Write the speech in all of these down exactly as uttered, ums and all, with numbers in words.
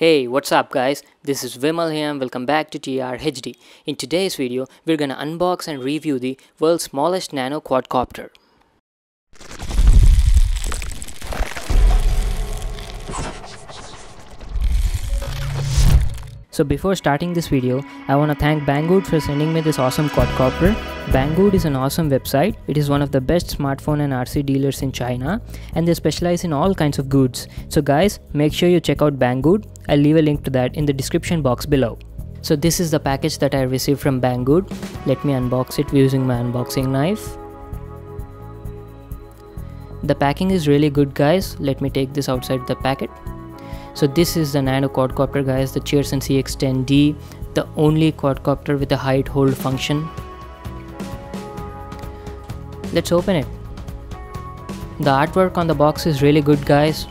Hey, what's up guys, this is Vimal here and welcome back to T R H D. In today's video, we're gonna unbox and review the world's smallest nano quadcopter. So before starting this video, I wanna thank Banggood for sending me this awesome quadcopter. Banggood is an awesome website. It is one of the best smartphone and R C dealers in China, and they specialize in all kinds of goods. So guys, make sure you check out Banggood. I'll leave a link to that in the description box below. So this is the package that I received from Banggood. Let me unbox it using my unboxing knife. The packing is really good guys. Let me take this outside the packet. So this is the nano quadcopter guys, the Cheerson C X ten D, the only quadcopter with a height hold function. Let's open it. The artwork on the box is really good guys.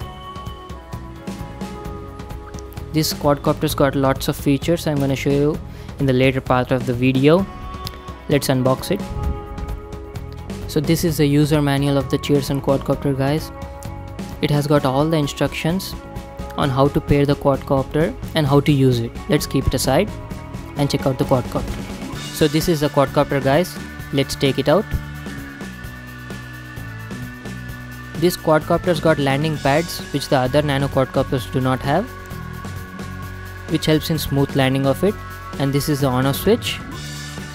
This quadcopter's got lots of features. I'm going to show you in the later part of the video. Let's unbox it. So this is the user manual of the Cheerson quadcopter guys. It has got all the instructions on how to pair the quadcopter and how to use it. Let's keep it aside and check out the quadcopter. So this is the quadcopter guys. Let's take it out. This quadcopter's got landing pads which the other nano quadcopters do not have, which helps in smooth landing of it, and this is the on off switch.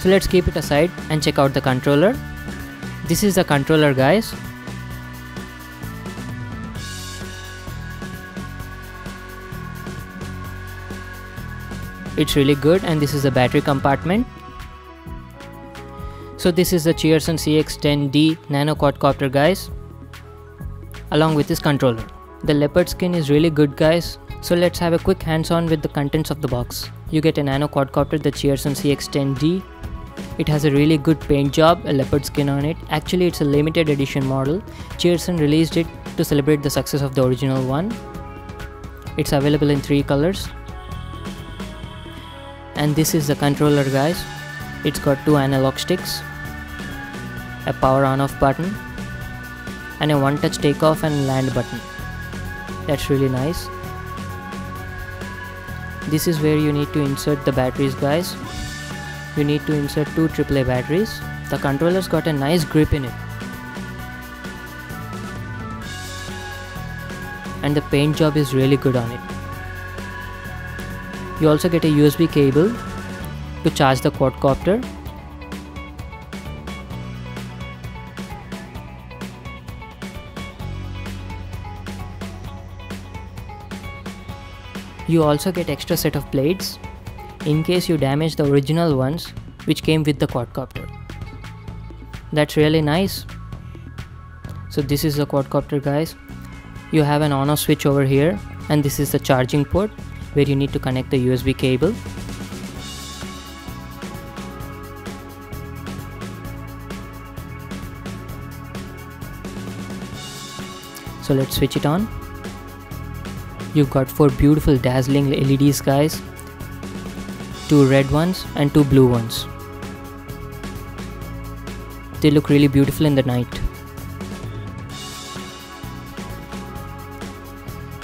So let's keep it aside and check out the controller. This is the controller guys. It's really good, and this is the battery compartment. So this is the Cheerson C X ten D nano quadcopter guys, along with this controller. The leopard skin is really good guys. So let's have a quick hands-on with the contents of the box. You get a nano quadcopter, the Cheerson C X ten D. It has a really good paint job, a leopard skin on it. Actually, it's a limited edition model. Cheerson released it to celebrate the success of the original one. It's available in three colors. And this is the controller guys. It's got two analog sticks, a power on-off button, and a one-touch takeoff and land button. That's really nice. This is where you need to insert the batteries guys. You need to insert two triple A batteries. The controller's got a nice grip in it. And the paint job is really good on it. You also get a U S B cable to charge the quadcopter. You also get extra set of blades in case you damage the original ones which came with the quadcopter. That's really nice. So this is the quadcopter guys. You have an on-off switch over here, and this is the charging port where you need to connect the U S B cable. So let's switch it on. You've got four beautiful dazzling L E Ds guys, two red ones and two blue ones. They look really beautiful in the night.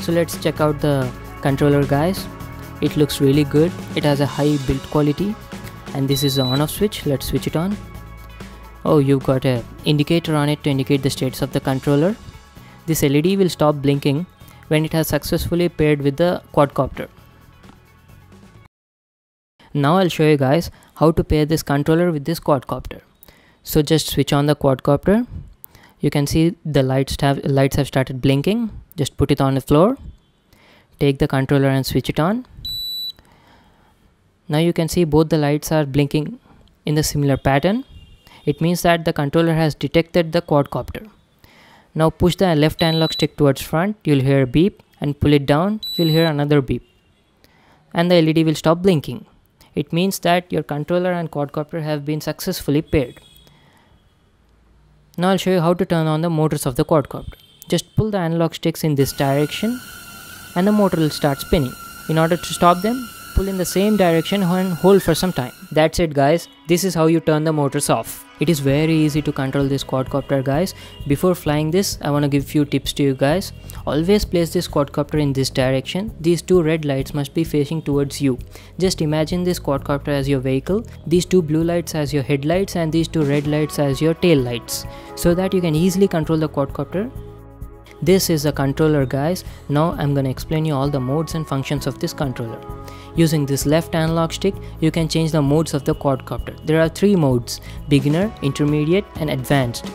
So let's check out the controller guys. It looks really good. It has a high build quality, and this is the on off switch. Let's switch it on. Oh, you've got a indicator on it to indicate the status of the controller. This L E D will stop blinking when it has successfully paired with the quadcopter. Now I'll show you guys how to pair this controller with this quadcopter. So just switch on the quadcopter. You can see the lights have, lights have started blinking. Just put it on the floor. Take the controller and switch it on. Now you can see both the lights are blinking in the similar pattern. It means that the controller has detected the quadcopter. Now push the left analog stick towards front, you'll hear a beep, and pull it down, you'll hear another beep. And the L E D will stop blinking. It means that your controller and quadcopter have been successfully paired. Now I'll show you how to turn on the motors of the quadcopter. Just pull the analog sticks in this direction and the motor will start spinning. In order to stop them, pull in the same direction and hold for some time. That's it guys, this is how you turn the motors off. It is very easy to control this quadcopter guys. Before flying this, I want to give few tips to you guys. Always place this quadcopter in this direction. These two red lights must be facing towards you. Just imagine this quadcopter as your vehicle, these two blue lights as your headlights and these two red lights as your tail lights, so that you can easily control the quadcopter. This is the controller guys. Now I'm gonna explain you all the modes and functions of this controller. Using this left analog stick, you can change the modes of the quadcopter. There are three modes: beginner, intermediate and advanced.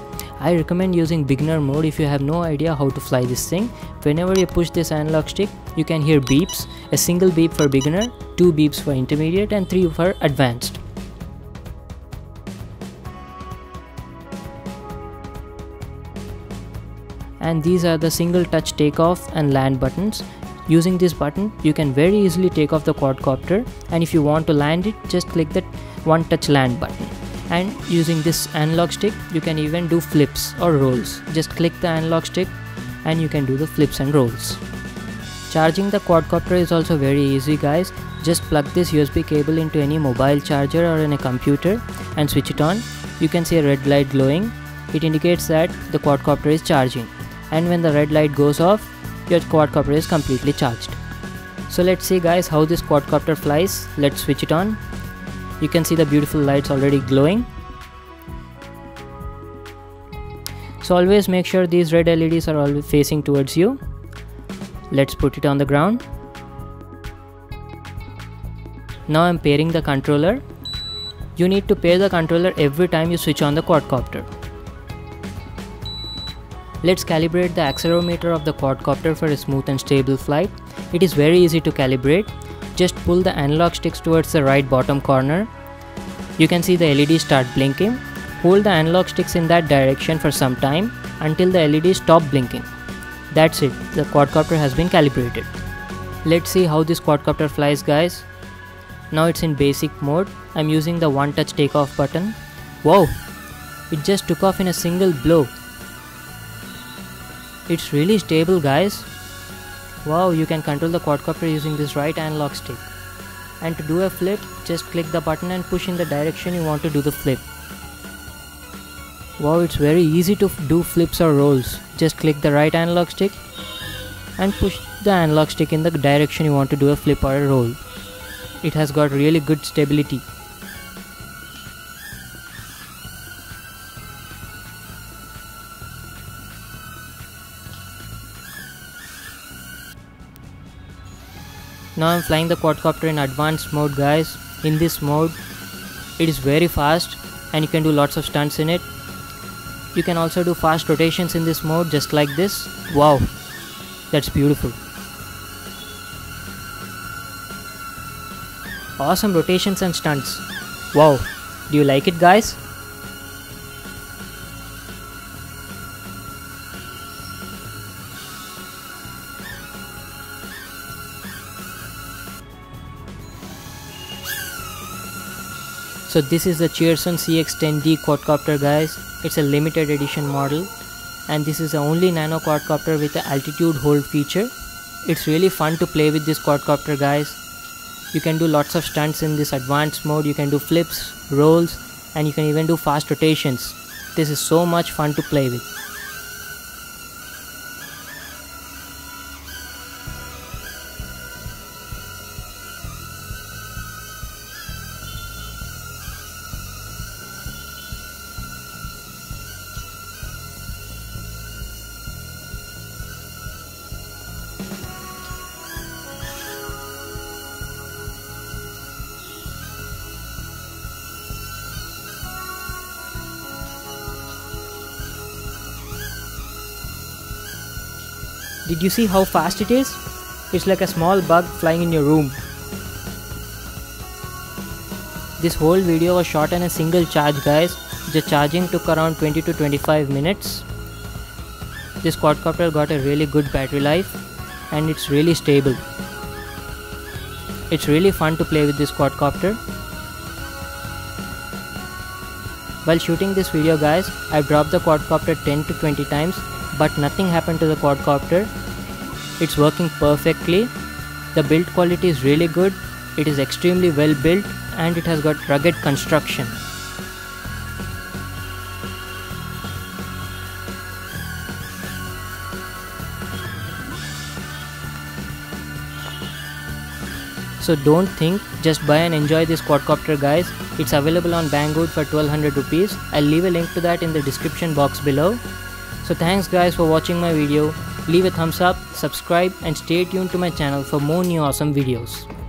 I recommend using beginner mode if you have no idea how to fly this thing. Whenever you push this analog stick, you can hear beeps, a single beep for beginner, two beeps for intermediate and three for advanced. And these are the single touch takeoff and land buttons. Using this button, you can very easily take off the quadcopter, and if you want to land it, just click the one touch land button. And using this analog stick, you can even do flips or rolls. Just click the analog stick and you can do the flips and rolls. Charging the quadcopter is also very easy guys. Just plug this U S B cable into any mobile charger or in a computer and switch it on. You can see a red light glowing. It indicates that the quadcopter is charging. And when the red light goes off, your quadcopter is completely charged. So let's see guys how this quadcopter flies. Let's switch it on. You can see the beautiful lights already glowing. So always make sure these red L E Ds are always facing towards you. Let's put it on the ground. Now I'm pairing the controller. You need to pair the controller every time you switch on the quadcopter. Let's calibrate the accelerometer of the quadcopter for a smooth and stable flight. It is very easy to calibrate. Just pull the analog sticks towards the right bottom corner. You can see the L E D start blinking. Hold the analog sticks in that direction for some time until the L E D stop blinking. That's it, the quadcopter has been calibrated. Let's see how this quadcopter flies guys. Now it's in basic mode. I'm using the one touch takeoff button. Wow, it just took off in a single blow. It's really stable guys. Wow, you can control the quadcopter using this right analog stick. And to do a flip, just click the button and push in the direction you want to do the flip. Wow, it's very easy to do flips or rolls. Just click the right analog stick and push the analog stick in the direction you want to do a flip or a roll. It has got really good stability. Now I'm flying the quadcopter in advanced mode guys. In this mode, it is very fast and you can do lots of stunts in it. You can also do fast rotations in this mode, just like this. Wow, that's beautiful. Awesome rotations and stunts. Wow, do you like it guys? So this is the Cheerson C X ten D quadcopter guys. It's a limited edition model and this is the only nano quadcopter with the altitude hold feature. It's really fun to play with this quadcopter guys. You can do lots of stunts in this advanced mode. You can do flips, rolls and you can even do fast rotations. This is so much fun to play with. Did you see how fast it is? It's like a small bug flying in your room. This whole video was shot on a single charge guys. The charging took around twenty to twenty-five minutes. This quadcopter got a really good battery life and it's really stable. It's really fun to play with this quadcopter. While shooting this video guys, I've dropped the quadcopter ten to twenty times. But nothing happened to the quadcopter. It's working perfectly. The build quality is really good It is extremely well built and it has got rugged construction. So don't think, just buy and enjoy this quadcopter guys. It's available on Banggood for twelve hundred rupees. I'll leave a link to that in the description box below. So thanks guys for watching my video. Leave a thumbs up, subscribe and stay tuned to my channel for more new awesome videos.